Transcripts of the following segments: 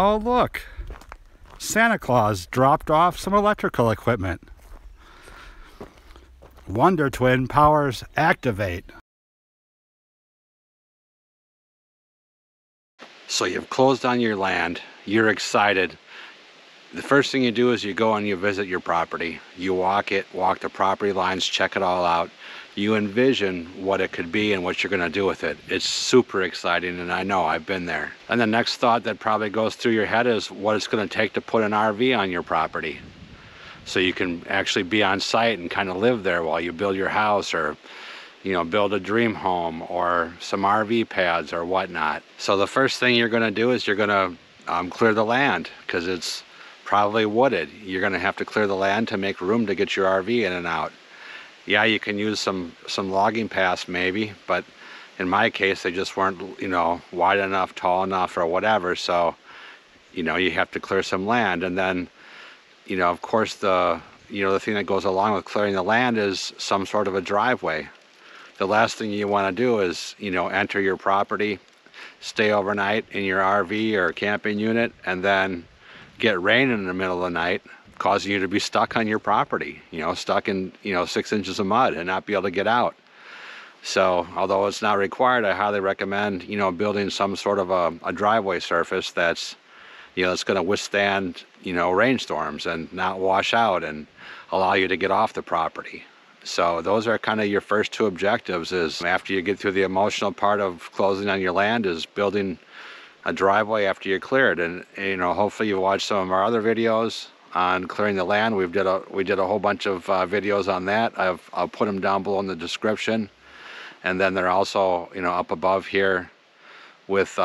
Oh look, Santa Claus dropped off some electrical equipment. Wonder Twin powers activate. So you've closed on your land, you're excited. The first thing you do is you go and you visit your property. You walk it, walk the property lines, check it all out. You envision what it could be and what you're gonna do with it. It's super exciting, and I know, I've been there. And the next thought that probably goes through your head is what it's gonna take to put an RV on your property. So you can actually be on site and kind of live there while you build your house, or you know, build a dream home or some RV pads or whatnot. So the first thing you're gonna do is you're gonna clear the land, because it's probably wooded. You're gonna have to clear the land to make room to get your RV in and out. Yeah, you can use some logging paths maybe, but in my case they just weren't, you know, wide enough, tall enough or whatever. So, you know, you have to clear some land. And then, you know, of course the thing that goes along with clearing the land is some sort of a driveway. The last thing you want to do is, you know, enter your property, stay overnight in your RV or camping unit, and then get rain in the middle of the night, causing you to be stuck on your property, you know, stuck in, you know, 6 inches of mud and not be able to get out. So although it's not required, I highly recommend, you know, building some sort of a driveway surface that's, you know, it's going to withstand, you know, rainstorms and not wash out and allow you to get off the property. So those are kind of your first two objectives, is after you get through the emotional part of closing on your land, is building a driveway after you're cleared. And you know, hopefully you watched some of our other videos on clearing the land. We did a whole bunch of videos on that. I'll put them down below in the description, and then they're also, you know, up above here with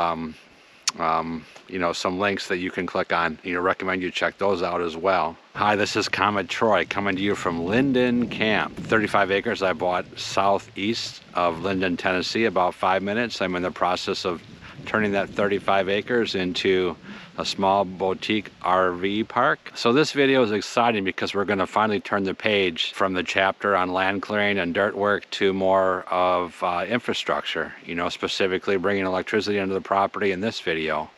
you know, some links that you can click on. You know, recommend you check those out as well. Hi, this is Comet Troy coming to you from Linden Camp. 35 acres I bought southeast of Linden, Tennessee, about 5 minutes. I'm in the process of turning that 35 acres into a small boutique RV park. So this video is exciting because we're going to finally turn the page from the chapter on land clearing and dirt work to more of infrastructure, you know, specifically bringing electricity into the property in this video.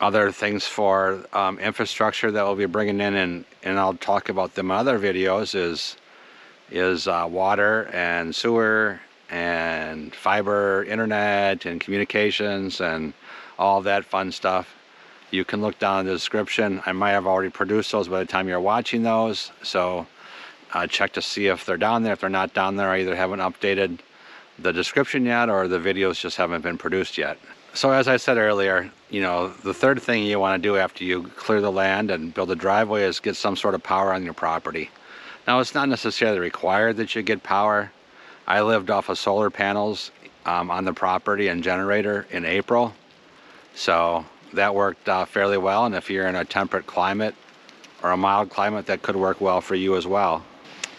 Other things for infrastructure that we'll be bringing in, and I'll talk about them in other videos, is water and sewer and fiber internet and communications and all that fun stuff. You can look down in the description. I might have already produced those by the time you're watching those, so check to see if they're down there. If they're not down there, I either haven't updated the description yet, or the videos just haven't been produced yet. So as I said earlier, you know, the third thing you want to do after you clear the land and build a driveway is get some sort of power on your property. Now, it's not necessarily required that you get power. I lived off of solar panels on the property and generator in April, so that worked fairly well. And if you're in a temperate climate or a mild climate, that could work well for you as well.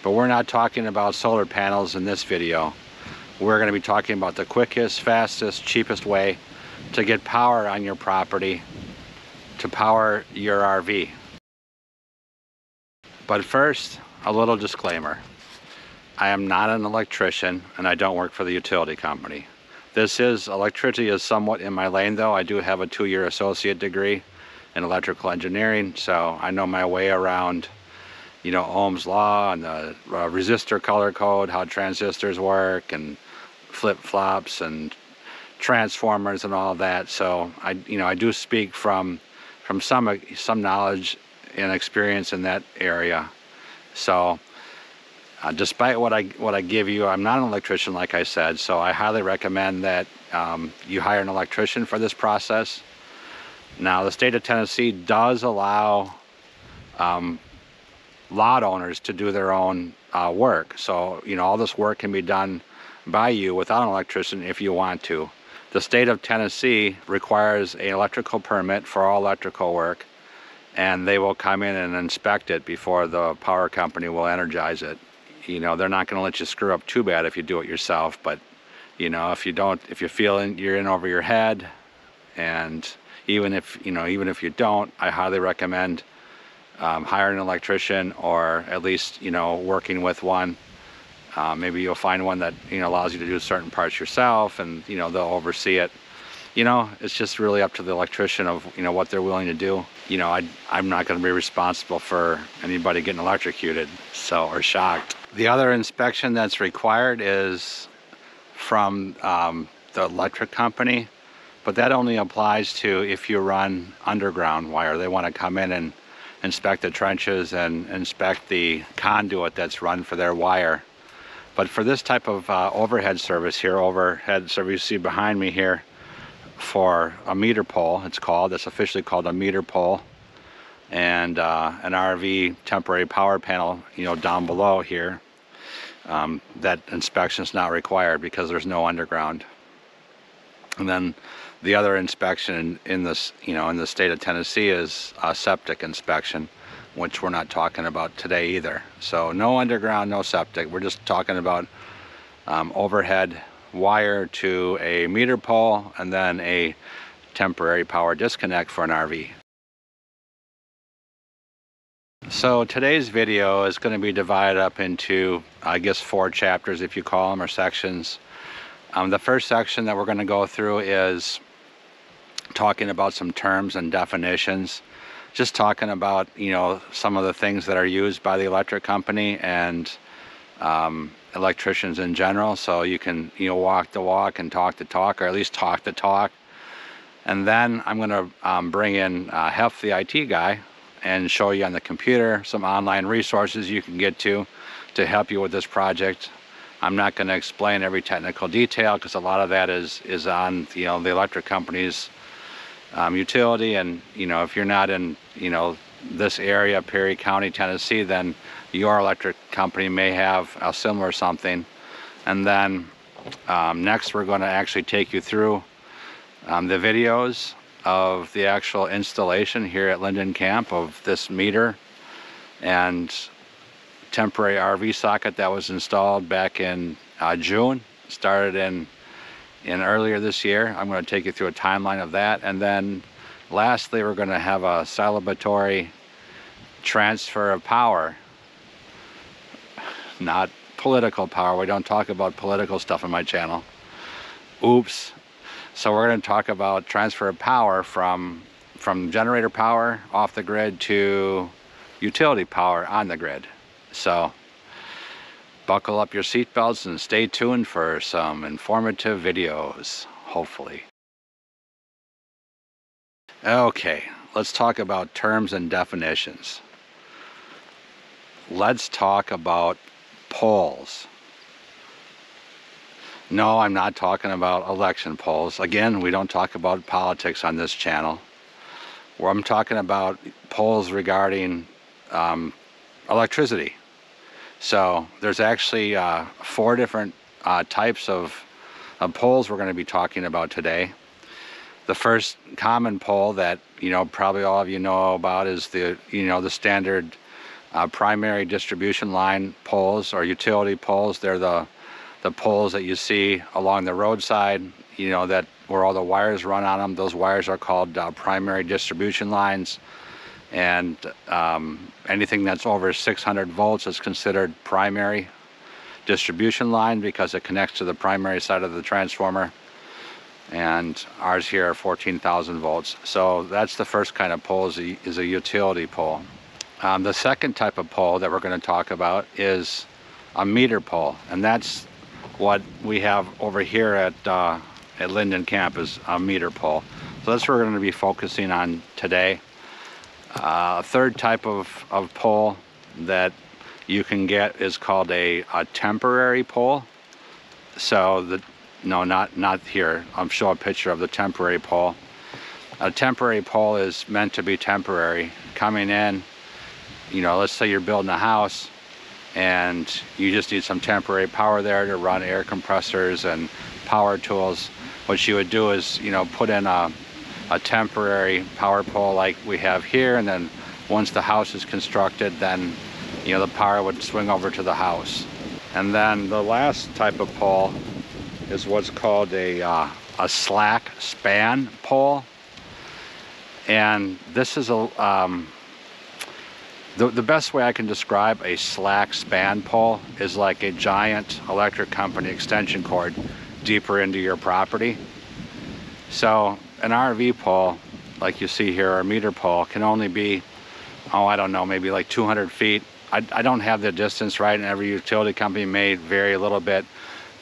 But we're not talking about solar panels in this video. We're going to be talking about the quickest, fastest, cheapest way to get power on your property to power your RV. But first, a little disclaimer. I am not an electrician, and I don't work for the utility company. Electricity is somewhat in my lane, though. I do have a 2-year associate degree in electrical engineering, so I know my way around, you know, Ohm's law and the resistor color code, how transistors work and flip-flops and transformers and all that. So I do speak from some knowledge and experience in that area. So despite what I give you, I'm not an electrician, like I said, so I highly recommend that you hire an electrician for this process. Now, the state of Tennessee does allow lot owners to do their own work. So, you know, all this work can be done by you without an electrician if you want to. The state of Tennessee requires an electrical permit for all electrical work, and they will come in and inspect it before the power company will energize it. You know, they're not going to let you screw up too bad if you do it yourself, but you know, if you feel you're in over your head, and even if you don't, I highly recommend hiring an electrician, or at least, you know, working with one. Maybe you'll find one that, you know, allows you to do certain parts yourself, and you know, they'll oversee it. you know, it's just really up to the electrician of, you know, what they're willing to do. You know, I'm not going to be responsible for anybody getting electrocuted, so, or shocked. The other inspection that's required is from the electric company, but that only applies to if you run underground wire. They want to come in and inspect the trenches and inspect the conduit that's run for their wire. But for this type of overhead service here, overhead service you see behind me here, for a meter pole, it's called, it's officially called a meter pole, and an RV temporary power panel, you know, down below here, that inspection is not required because there's no underground. And then the other inspection in this, you know, in the state of Tennessee is a septic inspection, which we're not talking about today either. So no underground, no septic. We're just talking about overhead wire to a meter pole and then a temporary power disconnect for an RV. So today's video is going to be divided up into, I guess, 4 chapters, if you call them, or sections. The first section that we're going to go through is talking about some terms and definitions. Just talking about, you know, some of the things that are used by the electric company and electricians in general, so you can, you know, walk the walk and talk the talk, or at least talk the talk. And then I'm going to bring in Hef, the IT guy, and show you on the computer some online resources you can get to help you with this project. I'm not going to explain every technical detail because a lot of that is on, you know, the electric company's utility, and, you know, if you're not in, you know, this area, Perry County, Tennessee, then your electric company may have a similar something. And then next we're going to actually take you through the videos of the actual installation here at Linden Camp of this meter and temporary RV socket that was installed back in June, started in earlier this year. I'm going to take you through a timeline of that, and then lastly we're going to have a celebratory transfer of power. Not political power, we don't talk about political stuff on my channel. Oops. So we're going to talk about transfer of power from generator power off the grid to utility power on the grid. So buckle up your seatbelts and stay tuned for some informative videos, hopefully. Okay, let's talk about terms and definitions. Let's talk about polls. No, I'm not talking about election polls. Again, we don't talk about politics on this channel. Where I'm talking about polls regarding electricity. So there's actually 4 different types of poles we're going to be talking about today. The first common pole that, you know, probably all of you know about is the, you know, the standard primary distribution line poles or utility poles. They're the poles that you see along the roadside, you know, that where all the wires run on them. Those wires are called primary distribution lines. And anything that's over 600 volts is considered primary distribution line because it connects to the primary side of the transformer. And ours here are 14,000 volts. So that's the first kind of pole, is a utility pole. The second type of pole that we're going to talk about is a meter pole. And that's what we have over here at Linden Camp, is a meter pole. So that's what we're going to be focusing on today. A third type of pole that you can get is called a temporary pole. So the, no, not here. I'll show a picture of the temporary pole. A temporary pole is meant to be temporary. Coming in, you know, let's say you're building a house and you just need some temporary power there to run air compressors and power tools. What you would do is, you know, put in a temporary power pole like we have here, and then once the house is constructed, then, you know, the power would swing over to the house. And then the last type of pole is what's called a slack span pole, and this is a the best way I can describe a slack span pole is like a giant electric company extension cord deeper into your property. So an RV pole, like you see here, or a meter pole, can only be, oh, I don't know, maybe like 200 feet. I don't have the distance right, and every utility company may vary a little bit,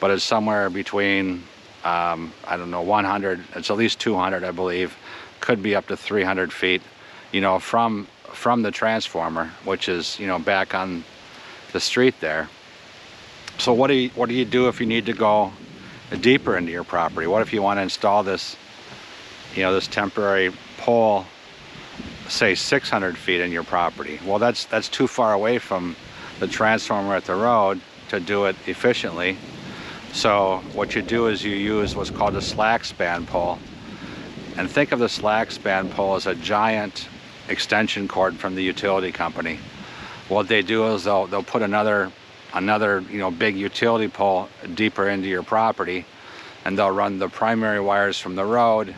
but it's somewhere between, I don't know, 100, it's at least 200, I believe, could be up to 300 feet, you know, from the transformer, which is, you know, back on the street there. So what do you do if you need to go deeper into your property? What if you want to install this, you know, this temporary pole, say 600 feet in your property? Well, that's too far away from the transformer at the road to do it efficiently. So what you do is you use what's called a slack span pole. And think of the slack span pole as a giant extension cord from the utility company. What they do is they'll put another, you know, big utility pole deeper into your property, and they'll run the primary wires from the road,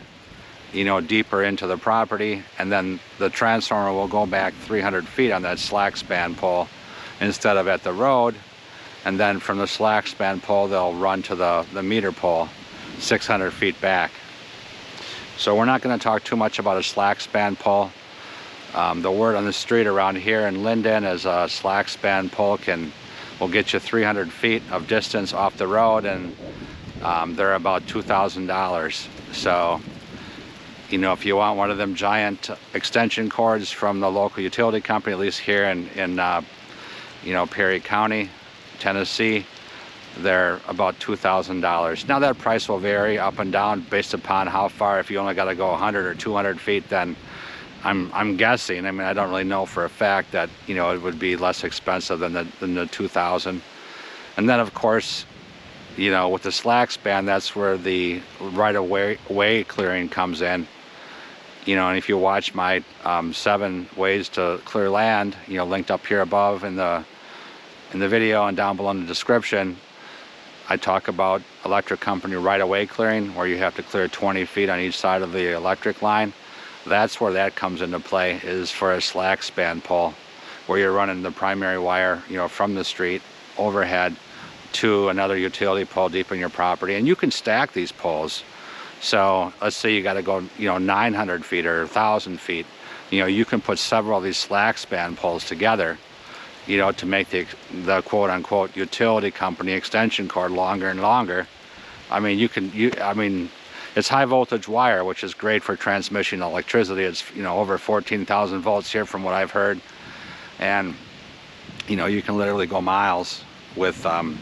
you know, deeper into the property, and then the transformer will go back 300 feet on that slack span pole instead of at the road. And then from the slack span pole, they'll run to the meter pole 600 feet back. So we're not going to talk too much about a slack span pole. The word on the street around here in Linden is a slack span pole will get you 300 feet of distance off the road, and they're about $2,000. So, you know, if you want one of them giant extension cords from the local utility company, at least here in you know, Perry County, Tennessee, they're about $2,000. Now that price will vary up and down based upon how far. If you only got to go 100 or 200 feet, then I'm guessing, I mean, I don't really know for a fact, that, you know, it would be less expensive than the 2,000. And then, of course, you know, with the slack span, that's where the right-of-way clearing comes in. You know, and if you watch my 7 ways to clear land, you know, linked up here above in the video and down below in the description, I talk about electric company right-of-way clearing, where you have to clear 20 feet on each side of the electric line. That's where that comes into play, is for a slack span pole, where you're running the primary wire, you know, from the street overhead to another utility pole deep in your property. And you can stack these poles. So let's say you got to go, you know, 900 feet or 1,000 feet. You know, you can put several of these slack span poles together, you know, to make the quote-unquote utility company extension cord longer and longer. I mean, it's high voltage wire, which is great for transmission electricity. It's, you know, over 14,000 volts here from what I've heard. And, you know, you can literally go miles with, the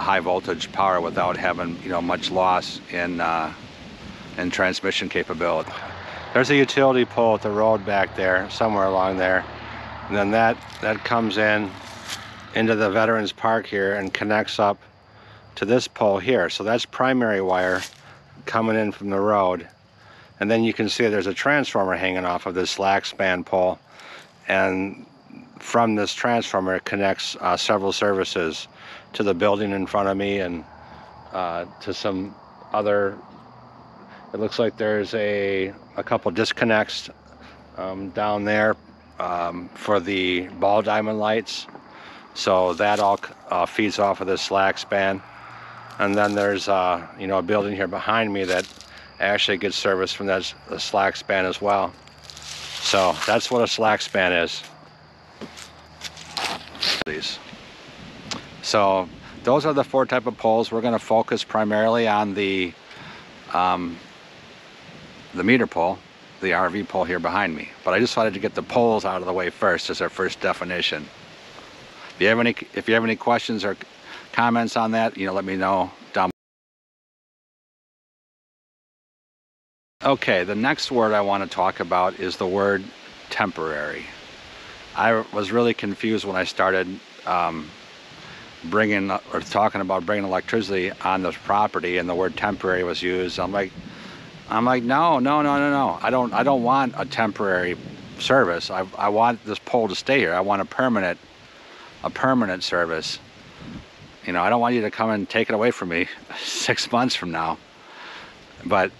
high voltage power without having, you know, much loss in transmission capability. There's a utility pole at the road back there, somewhere along there. And then that comes into the Veterans Park here and connects up to this pole here. So that's primary wire coming in from the road. And then you can see there's a transformer hanging off of this slack span pole. And from this transformer, it connects several services to the building in front of me, and to some other, it looks like there's a couple disconnects down there for the ball diamond lights. So that all feeds off of this slack span. And then there's you know, a building here behind me that actually gets service from that slack span as well. So that's what a slack span is. So those are the 4 type of poles. We're going to focus primarily on the meter pole, the RV pole here behind me. But I just wanted to get the poles out of the way first as our first definition. If you have any questions or comments on that, you know, let me know down below. Okay, the next word I want to talk about is the word temporary. I was really confused when I started talking about bringing electricity on this property, and the word temporary was used. I'm like, no. I don't want a temporary service. I want this pole to stay here. I want a permanent service. You know, I don't want you to come and take it away from me 6 months from now. But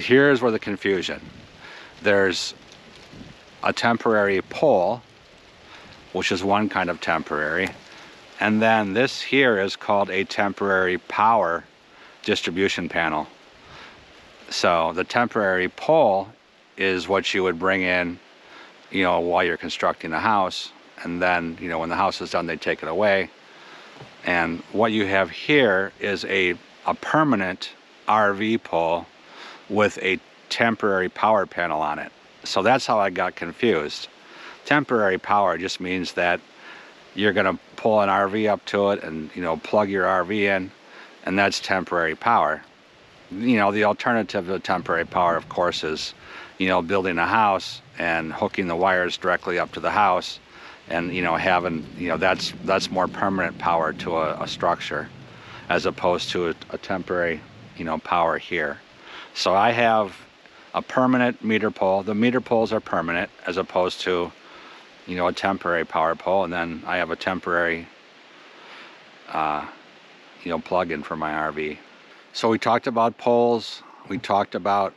here's where the confusion. There's a temporary pole, which is one kind of temporary, and then this here is called a temporary power distribution panel. So the temporary pole is what you would bring in, you know, while you're constructing the house, and then, you know, when the house is done, they take it away. And what you have here is a permanent RV pole with a temporary power panel on it. So that's how I got confused. Temporary power just means that you're gonna pull an RV up to it and, you know, plug your RV in, and that's temporary power. You know, the alternative to temporary power, of course, is, you know, building a house and hooking the wires directly up to the house, and, you know, having, you know, that's more permanent power to a structure as opposed to a temporary, you know, power here. So I have a permanent meter pole. The meter poles are permanent as opposed to, you know, a temporary power pole, and then I have a temporary, you know, plug-in for my RV. So we talked about poles, we talked about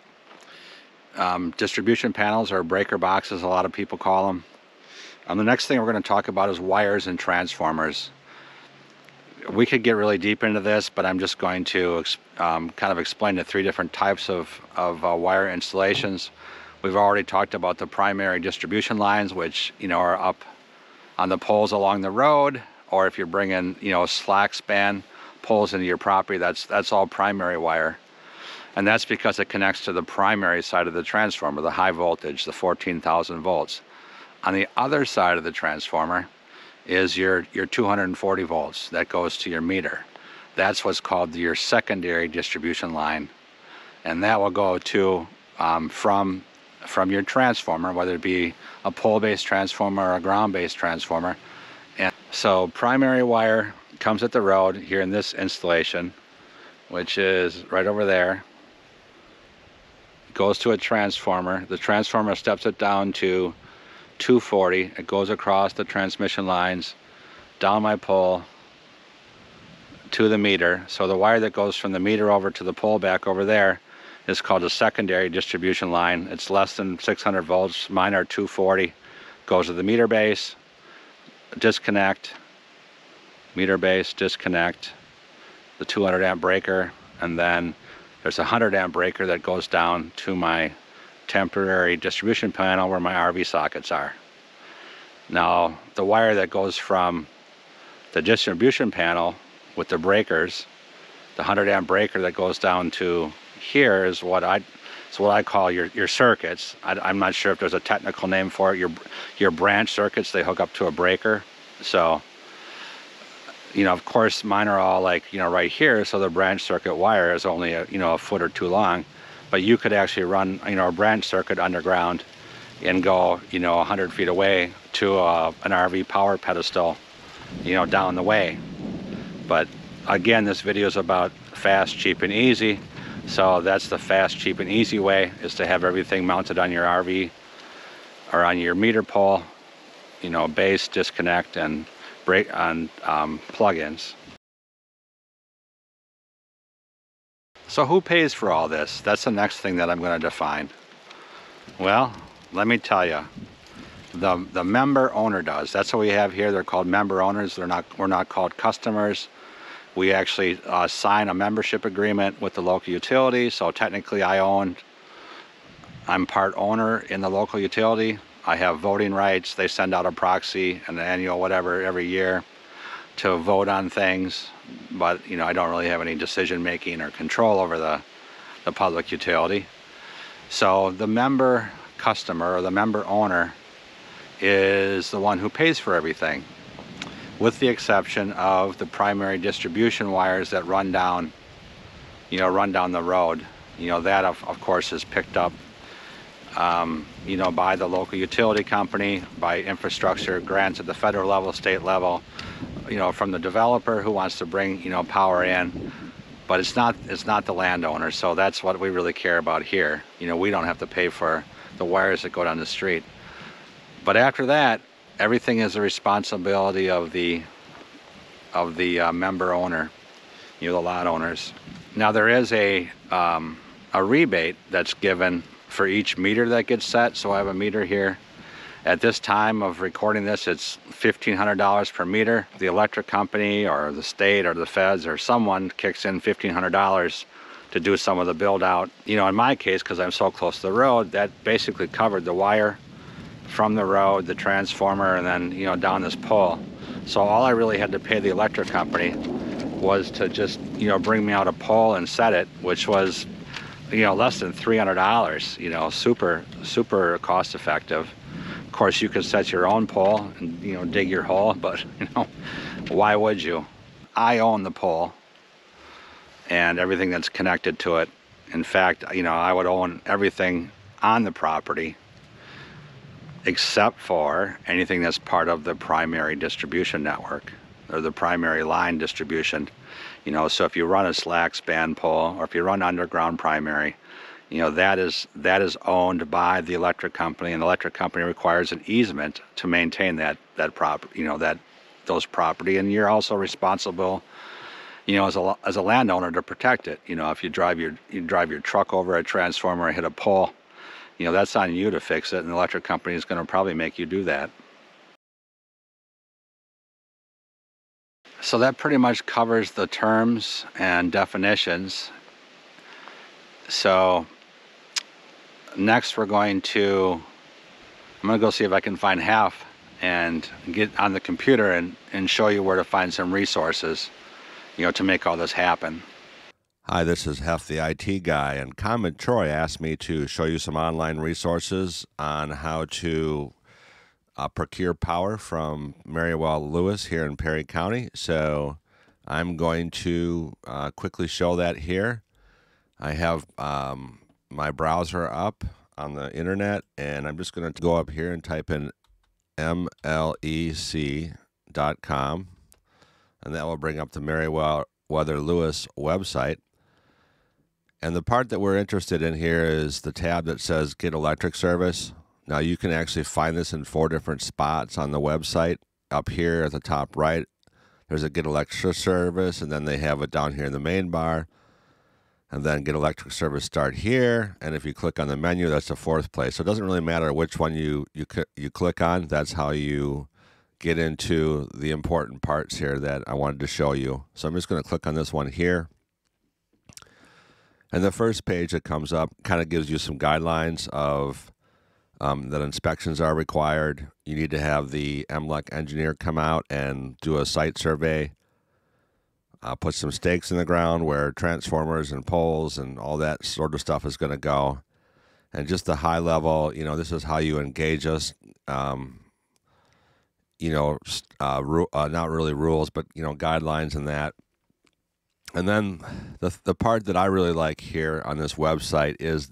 distribution panels, or breaker boxes, a lot of people call them. The next thing we're going to talk about is wires and transformers. We could get really deep into this, but I'm just going to kind of explain the three different types of wire installations. We've already talked about the primary distribution lines, which, you know, are up on the poles along the road, or if you're bringing, you know, slack span poles into your property, that's all primary wire. And that's because it connects to the primary side of the transformer, the high voltage, the 14,000 volts. On the other side of the transformer is your 240 volts that goes to your meter. That's what's called your secondary distribution line. And that will go to, from your transformer, whether it be a pole-based transformer or a ground-based transformer. And so primary wire comes at the road here in this installation, which is right over there. It goes to a transformer. The transformer steps it down to 240. It goes across the transmission lines, down my pole, to the meter. So the wire that goes from the meter over to the pole back over there is called a secondary distribution line. It's less than 600 volts. Mine are 240. Goes to the meter base, disconnect, meter base, disconnect, the 200 amp breaker, and then there's a 100 amp breaker that goes down to my temporary distribution panel where my RV sockets are. Now, the wire that goes from the distribution panel with the breakers, the 100 amp breaker that goes down to here, is what I call your circuits. I'm not sure if there's a technical name for it. Your branch circuits, they hook up to a breaker. So, you know, of course, mine are all, like, you know, right here, so the branch circuit wire is only a, you know, a foot or two long. But you could actually run, you know, a branch circuit underground and go, you know, 100 feet away to an RV power pedestal, you know, down the way. But again, this video is about fast, cheap, and easy. So that's the fast, cheap, and easy way, is to have everything mounted on your RV or on your meter pole, you know, base, disconnect, and break on plugins. So who pays for all this? That's the next thing that I'm going to define. Well, let me tell you, the member owner does. That's what we have here. They're called member owners. We're not called customers. We actually sign a membership agreement with the local utility. So technically, I'm part owner in the local utility. I have voting rights. They send out a proxy and an annual whatever every year to vote on things, but, you know, I don't really have any decision making or control over the public utility. So the member customer or the member owner is the one who pays for everything, with the exception of the primary distribution wires that run down the road. You know, that of course is picked up you know, by the local utility company, by infrastructure grants at the federal level, state level, you know, from the developer who wants to bring, you know, power in. But it's not the landowner. So that's what we really care about here. You know, we don't have to pay for the wires that go down the street. But after that, everything is the responsibility of the member owner, you know, the lot owners. Now, there is a rebate that's given for each meter that gets set. So I have a meter here, At this time of recording this, it's $1,500 per meter. The electric company or the state or the feds or someone kicks in $1,500 to do some of the build out. You know, in my case, because I'm so close to the road, that basically covered the wire from the road, the transformer, and then, you know, down this pole. So all I really had to pay the electric company was to just, you know, bring me out a pole and set it, which was, you know, less than $300, you know, super cost effective. Of course, you could set your own pole and, you know, dig your hole, but, you know, why would you? I own the pole and everything that's connected to it. In fact, you know, I would own everything on the property except for anything that's part of the primary distribution network or the primary line distribution. You know, so if you run a slack span pole or if you run underground primary, you know, that is owned by the electric company, and the electric company requires an easement to maintain that property, you know, those property, and you're also responsible, you know, as a landowner to protect it. You know, if you drive your truck over a transformer or hit a pole, you know, that's on you to fix it, and the electric company is going to probably make you do that. So that pretty much covers the terms and definitions. So next I'm going to go see if I can find Hef and get on the computer and show you where to find some resources, you know, to make all this happen. Hi, this is Hef, the IT guy, and Comet Troy asked me to show you some online resources on how to procure power from Marywell Lewis here in Perry County. So I'm going to quickly show that here. I have my browser up on the internet, and I'm just going to go up here and type in MLEC.com, and that will bring up the Marywell Lewis website. And the part that we're interested in here is the tab that says Get Electric Service. Now, you can actually find this in 4 different spots on the website. Up here at the top right, there's a Get Electric Service, and then they have it down here in the main bar. And then Get Electric Service Start here, and if you click on the menu, that's the 4th place. So it doesn't really matter which one you click on. That's how you get into the important parts here that I wanted to show you. So I'm just going to click on this one here. And the first page that comes up kind of gives you some guidelines of that inspections are required. You need to have the MLEC engineer come out and do a site survey, put some stakes in the ground where transformers and poles and all that sort of stuff is going to go. And just the high level, you know, this is how you engage us, you know, not really rules, but, you know, guidelines and that. And then the part that I really like here on this website is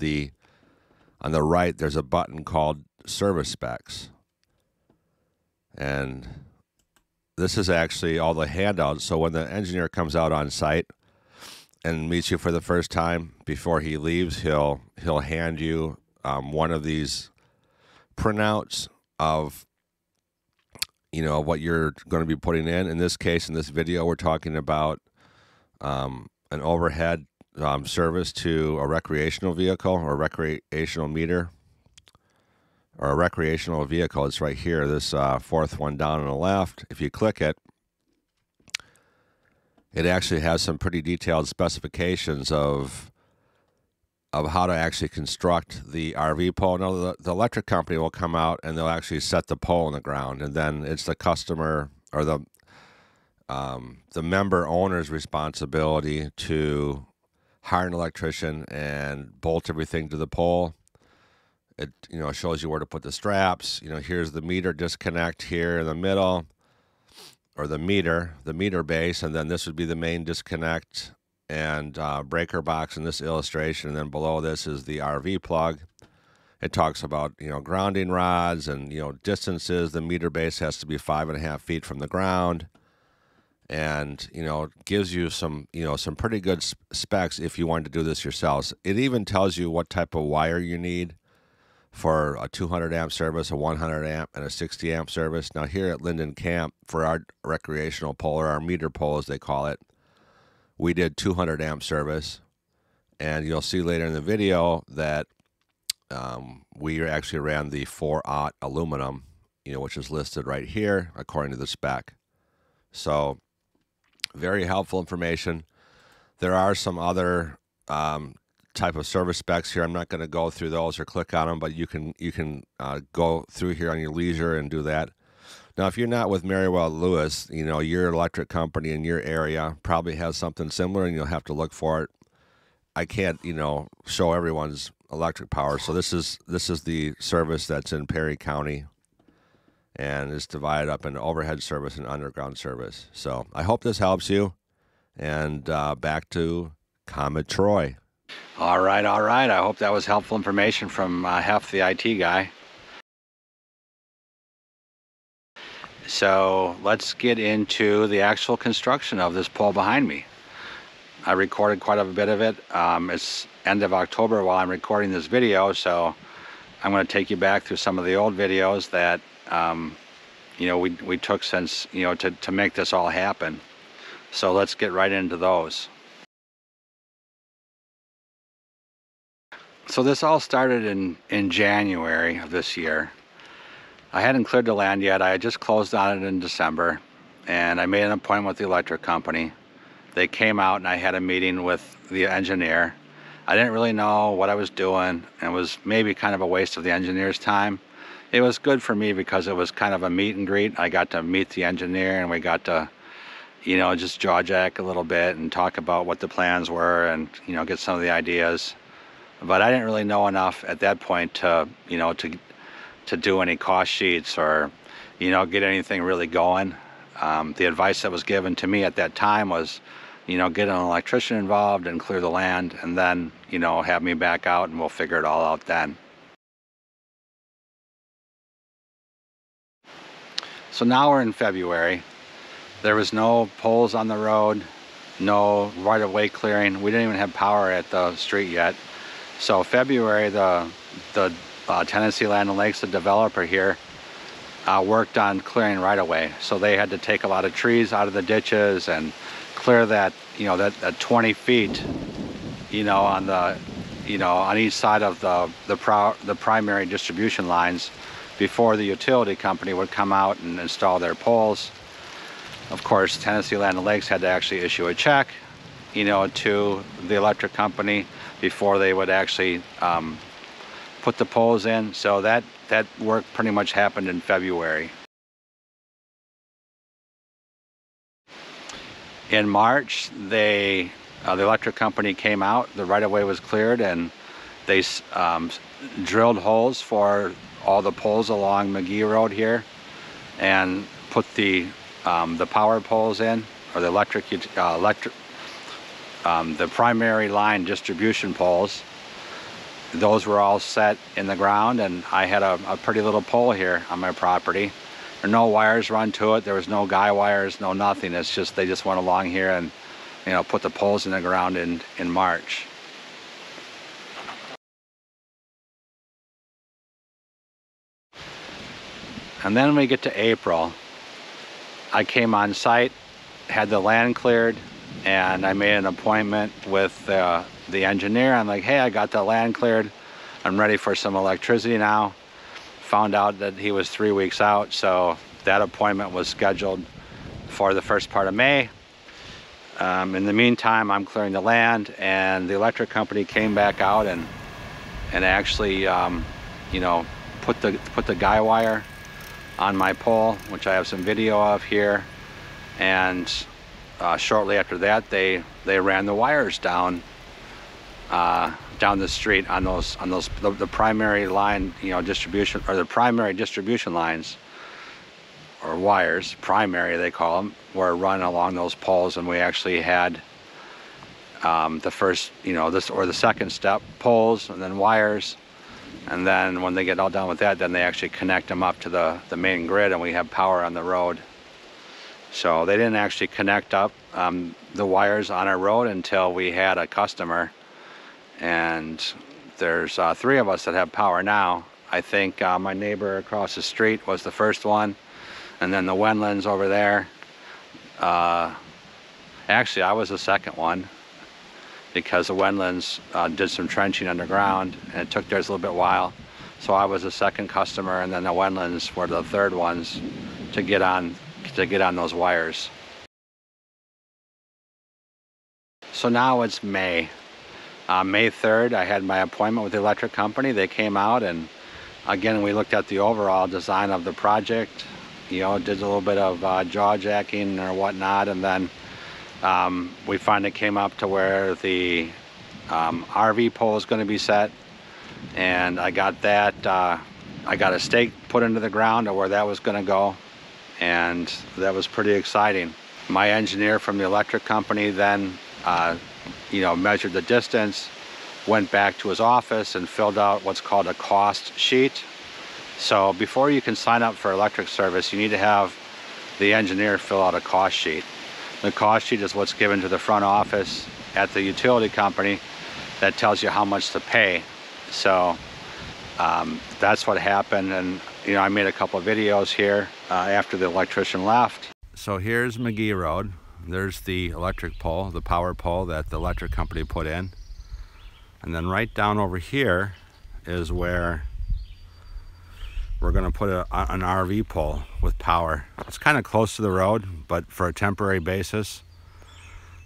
on the right, there's a button called Service Specs. And this is actually all the handouts. So when the engineer comes out on site and meets you for the first time, before he leaves, he'll hand you one of these printouts of, you know, what you're going to be putting in. In this case, in this video, we're talking about an overhead service to a recreational vehicle or recreational meter or a recreational vehicle. It's right here, this 4th one down on the left. If you click it, it actually has some pretty detailed specifications of how to actually construct the RV pole. Now, the electric company will come out and they'll actually set the pole in the ground, and then it's the customer or the member owner's responsibility to hire an electrician and bolt everything to the pole. It, you know, shows you where to put the straps. You know, here's the meter disconnect here in the middle, or the meter base, and then this would be the main disconnect and breaker box in this illustration. And then below this is the RV plug. It talks about, you know, grounding rods and, you know, distances. The meter base has to be 5.5 feet from the ground. And, you know, gives you some, you know, some pretty good specs if you wanted to do this yourselves. It even tells you what type of wire you need for a 200 amp service, a 100 amp, and a 60 amp service. Now, here at Linden Camp, for our recreational pole, or our meter pole as they call it, we did 200 amp service. And you'll see later in the video that We actually ran the 4-aught aluminum, which is listed right here according to the spec. So very helpful information. There are some other type of service specs here. I'm not going to go through those or click on them, but you can go through here on your leisure and do that. Now, if you're not with Marywell Lewis, your electric company in your area probably has something similar, and you'll have to look for it. I can't, show everyone's electric power. So this is the service that's in Perry County, and it's divided up into overhead service and underground service. So I hope this helps you. And back to Comet Troy. All right, all right. I hope that was helpful information from Hef, the IT guy. So let's get into the actual construction of this pole behind me. I recorded quite a bit of it. It's end of October while I'm recording this video, so I'm going to take you back through some of the old videos that we took since to make this all happen. So let's get right into those. So this all started in January of this year. I hadn't cleared the land yet. I had just closed on it in December, and I made an appointment with the electric company. They came out and I had a meeting with the engineer. I didn't really know what I was doing, and it was maybe kind of a waste of the engineer's time. It was good for me because it was kind of a meet and greet. I got to meet the engineer, and we got to just jaw jack a little bit and talk about what the plans were and, get some of the ideas. But I didn't really know enough at that point to, to do any cost sheets or, get anything really going. The advice that was given to me at that time was, get an electrician involved and clear the land, and then, have me back out and we'll figure it all out then. So now we're in February. There was no poles on the road, no right-of-way clearing. We didn't even have power at the street yet. So February, the Tennessee Land and Lakes, the developer here, worked on clearing right-of-way. So they had to take a lot of trees out of the ditches and clear that, that 20 feet, on the, on each side of the primary distribution lines before the utility company would come out and install their poles. Of course, Tennessee Land and Lakes had to actually issue a check, to the electric company before they would actually put the poles in. So that work pretty much happened in February. In March, they the electric company came out. The right-of-way was cleared, and they drilled holes for all the poles along McGee Road here, and put the power poles in, or the the primary line distribution poles. Those were all set in the ground, and I had a pretty little pole here on my property. There were no wires run to it. There was no guy wires, no nothing. It's just they just went along here and put the poles in the ground in March. And then we get to April. I came on site, had the land cleared, and I made an appointment with the engineer. I'm like, hey, I got the land cleared. I'm ready for some electricity now. Found out that he was 3 weeks out, so that appointment was scheduled for the first part of May. In the meantime, I'm clearing the land, and the electric company came back out and actually, put the guy wire on my pole, which I have some video of here, and shortly after that they ran the wires down the street on the primary line distribution, or the primary distribution lines or wires, primary they call them, were run along those poles. And we actually had the first this or the second step, poles and then wires. And then when they get all done with that, then they actually connect them up to the main grid, and we have power on the road. So they didn't actually connect up the wires on our road until we had a customer. And there's 3 of us that have power now. I think my neighbor across the street was the first one. And then the Wendlands over there. Actually, I was the second one. because the Wendlands did some trenching underground, and it took theirs a little bit while. So I was the second customer, and then the Wendlands were the third ones to get on those wires. So now it's May. May 3rd, I had my appointment with the electric company. They came out, and again, we looked at the overall design of the project. You know, did a little bit of jaw-jacking or whatnot, and then we finally came up to where the RV pole is going to be set, and I got that. I got a stake put into the ground of where that was going to go, and that was pretty exciting. My engineer from the electric company then, you know, measured the distance, went back to his office and filled out what's called a cost sheet. So before you can sign up for electric service, you need to have the engineer fill out a cost sheet. The cost sheet is what's given to the front office at the utility company that tells you how much to pay. So that's what happened, and you know, I made a couple of videos here after the electrician left. So here's McGee Road. There's the electric pole, the power pole that the electric company put in. And then right down over here is where we're gonna put an RV pole with power. It's kind of close to the road, but for a temporary basis,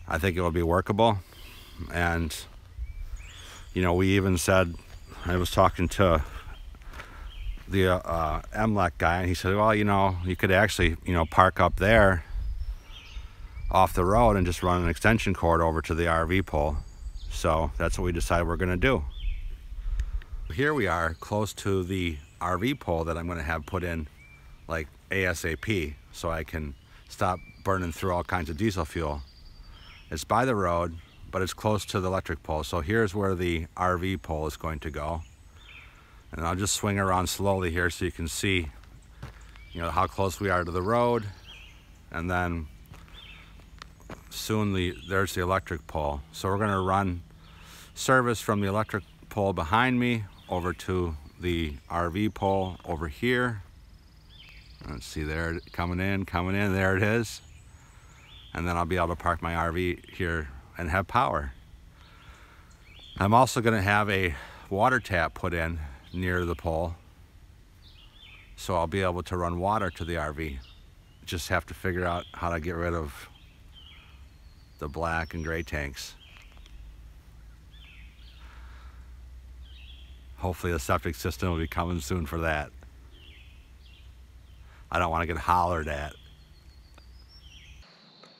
I think it will be workable. And, you know, we even said, I was talking to the MLEC guy, and he said, well, you know, you could actually, you know, park up there off the road and just run an extension cord over to the RV pole. So that's what we decided we're gonna do. Here we are close to the RV pole that I'm gonna have put in like ASAP, so I can stop burning through all kinds of diesel fuel. It's by the road, but it's close to the electric pole. So here's where the RV pole is going to go. And I'll just swing around slowly here so you can see, you know, how close we are to the road. And then soon there's the electric pole. So we're gonna run service from the electric pole behind me over to the RV pole over here. Let's see, there, coming in, there it is. And then I'll be able to park my RV here and have power. I'm also gonna have a water tap put in near the pole, so I'll be able to run water to the RV. Just have to figure out how to get rid of the black and gray tanks. Hopefully the septic system will be coming soon for that. I don't want to get hollered at.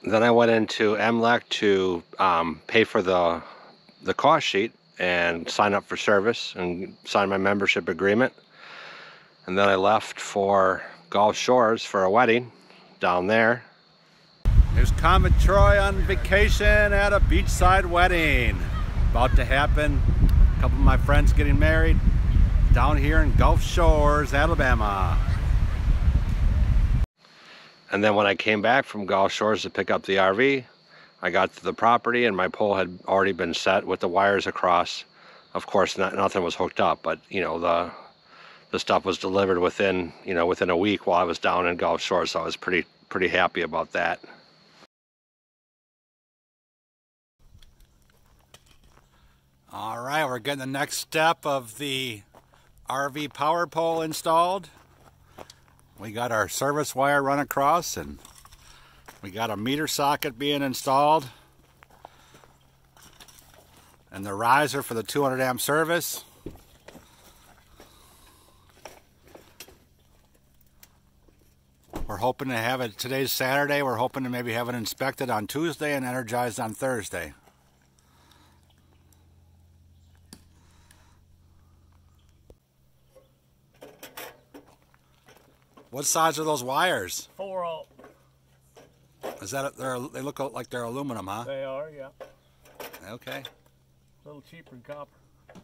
Then I went into MLEC to pay for the cost sheet and sign up for service and sign my membership agreement. And then I left for Gulf Shores for a wedding down there. There's Comet Troy on vacation at a beachside wedding. About to happen. A couple of my friends getting married down here in Gulf Shores, Alabama. And then when I came back from Gulf Shores to pick up the RV, I got to the property and my pole had already been set with the wires across. Of course, nothing was hooked up, but you know, the stuff was delivered within, you know, within a week while I was down in Gulf Shores, so I was pretty happy about that. All right, we're getting the next step of the RV power pole installed. We got our service wire run across, and we got a meter socket being installed. And the riser for the 200 amp service. We're hoping to have it, today's Saturday, we're hoping to maybe have it inspected on Tuesday and energized on Thursday. What size are those wires? 4-0. Is that they look like they're aluminum, huh? They are, yeah. Okay. A little cheaper than copper. A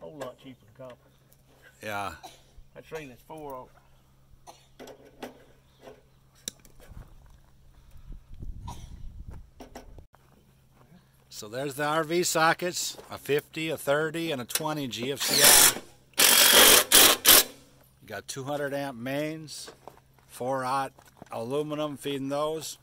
whole lot cheaper than copper. Yeah. That train is 4-0. So there's the RV sockets: a 50, a 30, and a 20 GFCI. Got 200 amp mains, 4-aught aluminum feeding those.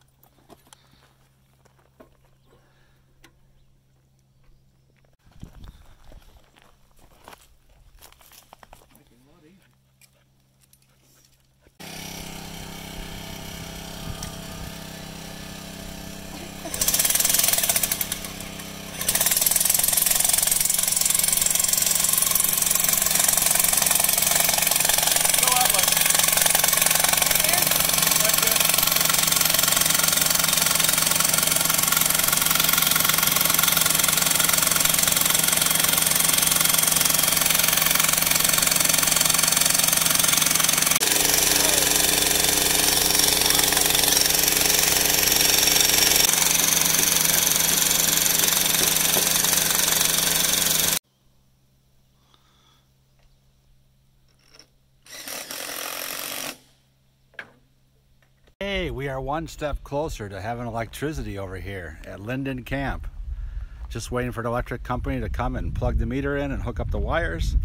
Hey, we are one step closer to having electricity over here at Linden Camp. Just waiting for the electric company to come and plug the meter in and hook up the wires.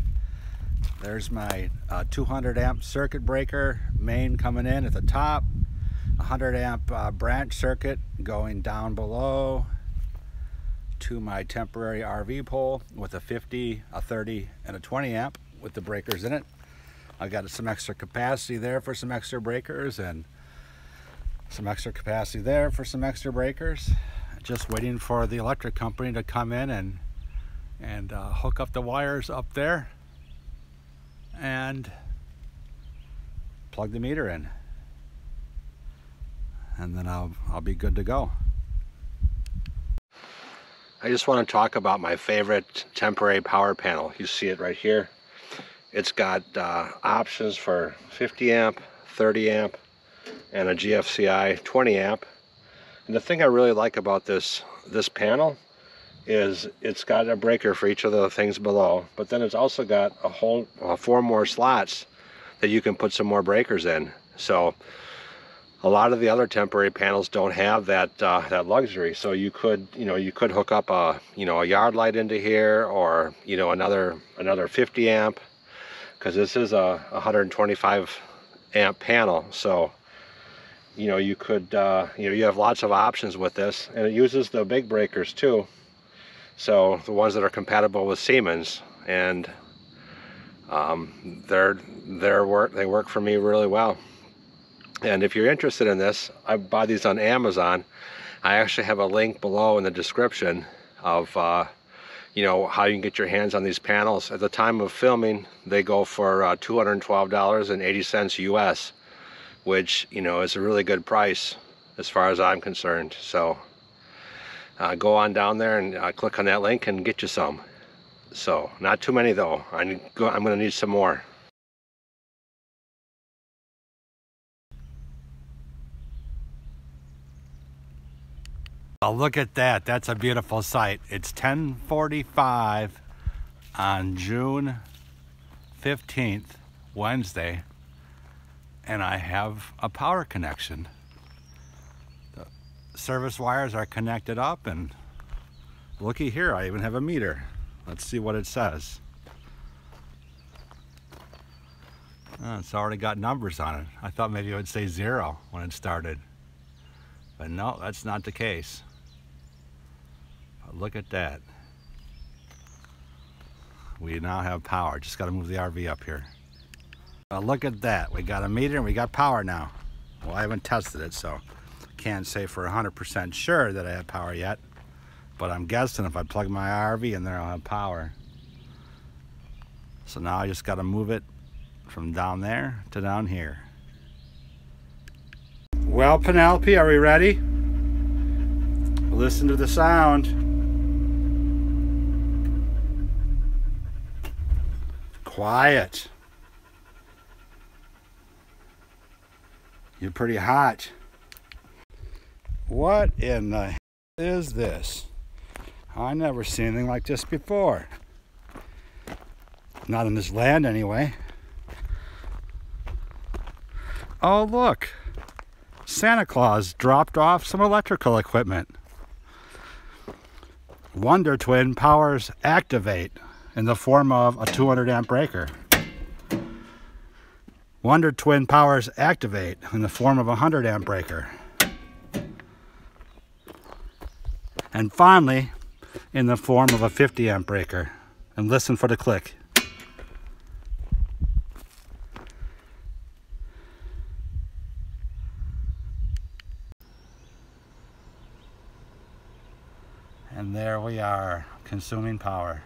There's my 200 amp circuit breaker main coming in at the top, 100 amp branch circuit going down below to my temporary RV pole with a 50, a 30, and a 20 amp with the breakers in it. I've got some extra capacity there for some extra breakers and some extra capacity there for some extra breakers. Just waiting for the electric company to come in and hook up the wires up there and plug the meter in. And then I'll be good to go. I just want to talk about my favorite temporary power panel. You see it right here. It's got options for 50 amp, 30 amp, and a GFCI 20 amp. And the thing I really like about this panel is it's got a breaker for each of the things below, but then it's also got a whole four more slots that you can put some more breakers in. So a lot of the other temporary panels don't have that luxury. So you could hook up a yard light into here, or another 50 amp, because this is a 125 amp panel. So you could you have lots of options with this, and it uses the big breakers too. So the ones that are compatible with Siemens, and they work for me really well. And if you're interested in this, I buy these on Amazon. I actually have a link below in the description of how you can get your hands on these panels. At the time of filming, they go for $212.80 US, which is a really good price as far as I'm concerned. So go on down there and click on that link and get you some. So not too many though. I'm going to need some more. Oh, look at that. That's a beautiful sight. It's 10:45 on June 15th, Wednesday, and I have a power connection. The service wires are connected up, and looky here, I even have a meter. Let's see what it says. Oh, it's already got numbers on it. I thought maybe it would say zero when it started, but no, that's not the case. Look at that. We now have power. Just got to move the RV up here. Look at that. We got a meter and we got power now. Well, I haven't tested it, so can't say for 100% sure that I have power yet. But I'm guessing if I plug my RV in there, I'll have power. So now I just got to move it from down there to down here. Well, Penelope, are we ready? Listen to the sound. Quiet. You're pretty hot. What in the hell is this? I never seen anything like this before. Not in this land anyway. Oh, look. Santa Claus dropped off some electrical equipment. Wonder Twin powers Activate in the form of a 200 amp breaker. Wonder Twin powers Activate in the form of a 100 amp breaker. And finally, in the form of a 50 amp breaker. And listen for the click. And there we are, consuming power.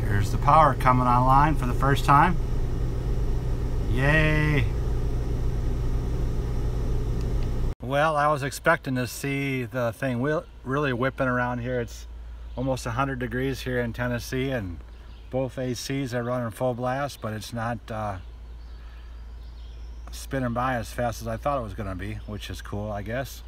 Here's the power coming online for the first time. Yay! Well, I was expecting to see the thing really whipping around here. It's almost 100 degrees here in Tennessee, and both ACs are running full blast, but it's not spinning by as fast as I thought it was going to be, which is cool, I guess.